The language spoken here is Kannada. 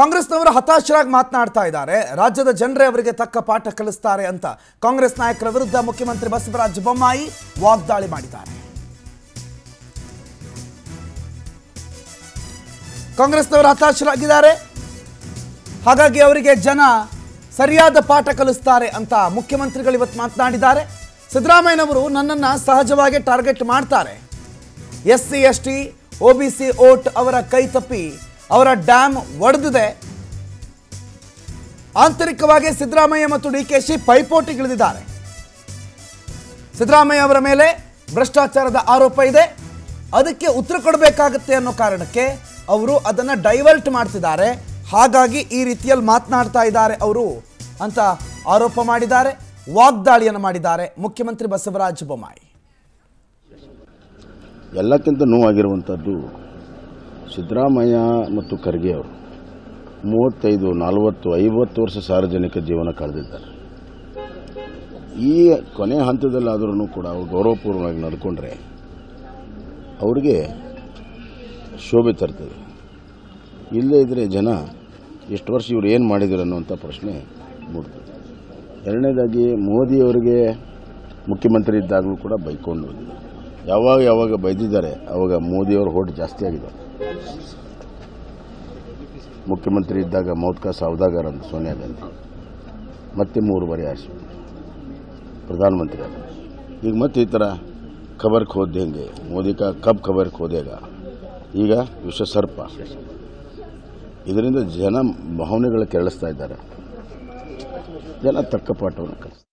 ಕಾಂಗ್ರೆಸ್ನವರು ಹತಾಶರಾಗಿ ಮಾತನಾಡ್ತಾ ಇದ್ದಾರೆ. ರಾಜ್ಯದ ಜನರೇ ಅವರಿಗೆ ತಕ್ಕ ಪಾಠ ಕಲಿಸುತ್ತಾರೆ ಅಂತ ಕಾಂಗ್ರೆಸ್ ನಾಯಕರ ವಿರುದ್ಧ ಮುಖ್ಯಮಂತ್ರಿ ಬಸವರಾಜ ಬೊಮ್ಮಾಯಿ ವಾಗ್ದಾಳಿ ಮಾಡಿದ್ದಾರೆ. ಕಾಂಗ್ರೆಸ್ನವರು ಹತಾಶರಾಗಿದ್ದಾರೆ, ಹಾಗಾಗಿ ಅವರಿಗೆ ಜನ ಸರಿಯಾದ ಪಾಠ ಕಲಿಸುತ್ತಾರೆ ಅಂತ ಮುಖ್ಯಮಂತ್ರಿಗಳು ಇವತ್ತು ಮಾತನಾಡಿದ್ದಾರೆ. ಸಿದ್ದರಾಮಯ್ಯನವರು ನನ್ನನ್ನು ಸಹಜವಾಗಿ ಟಾರ್ಗೆಟ್ ಮಾಡ್ತಾರೆ. ಎಸ್ಸಿ ಎಸ್ಟಿ ओबीसी वोट कई तपी डैम वड़े आंतरिकवा सिद्दरामय्या डीकेशी पैपोटी सिद्दरामय्या मेले भ्रष्टाचार आरोप है. अदक्के उत्तर कोडबेकागुत्ते अन्नो कारणक्के अदन्न डैवर्ट माड्तिद्दारे, हागागि ई रीतियल्लि मातनाड्ता इद्दारे अवरु अंत आरोप माडिद्दारे, वाग्दाळियन्न माडिद्दारे मुख्यमंत्री बसवराज बोम्माई. ಎಲ್ಲಕ್ಕಿಂತ ನೋವಾಗಿರುವಂಥದ್ದು ಸಿದ್ದರಾಮಯ್ಯ ಮತ್ತು ಖರ್ಗೆ ಅವರು 35 40 50 ವರ್ಷ ಸಾರ್ವಜನಿಕ ಜೀವನ ಕಳೆದಿದ್ದಾರೆ. ಈ ಕೊನೆ ಹಂತದಲ್ಲಾದರೂ ಕೂಡ ಅವರು ಗೌರವಪೂರ್ವವಾಗಿ ನಡೆಕೊಂಡ್ರೆ ಅವರಿಗೆ ಶೋಭೆ ತರ್ತದೆ. ಇಲ್ಲೇ ಇದ್ರೆ ಜನ ಎಷ್ಟು ವರ್ಷ ಇವರು ಏನು ಮಾಡಿದ್ರು ಅನ್ನುವಂಥ ಪ್ರಶ್ನೆ ಮೂಡ್ತದೆ. ಎರಡನೇದಾಗಿ ಮೋದಿ ಅವರಿಗೆ ಮುಖ್ಯಮಂತ್ರಿ ಇದ್ದಾಗಲೂ ಕೂಡ ಬೈಕೊಂಡು ಬಂದಿದ್ದಾರೆ. ಯಾವಾಗ ಯಾವಾಗ ಬೈದಿದ್ದಾರೆ ಆವಾಗ ಮೋದಿ ಅವರ ಹೋಟ್ ಜಾಸ್ತಿ ಆಗಿದೆ. ಮುಖ್ಯಮಂತ್ರಿ ಇದ್ದಾಗ ಮೌತ್ಕಾ ಸೌದಾಗರ್ ಅಂತ ಸೋನಿಯಾ ಗಾಂಧಿ, ಮತ್ತೆ 3 ಬಾರಿ ಪ್ರಧಾನಮಂತ್ರಿ ಆದರು. ಈಗ ಮತ್ತೆ ಈ ಥರ ಖಬರ್ ಖೋದ್ ಹೆಂಗೆ ಮೋದಿ ಕಬ್ ಖಬರ್ ಖೋದೇಗ ಈಗ ವಿಶ್ವ ಸರ್ಪ. ಇದರಿಂದ ಜನ ಭಾವನೆಗಳು ಕೆರಳಿಸ್ತಾ ಇದ್ದಾರೆ. ಜನ ತಕ್ಕ ಪಾಠವನ್ನು ಕಲಿಸ್ತಾರೆ.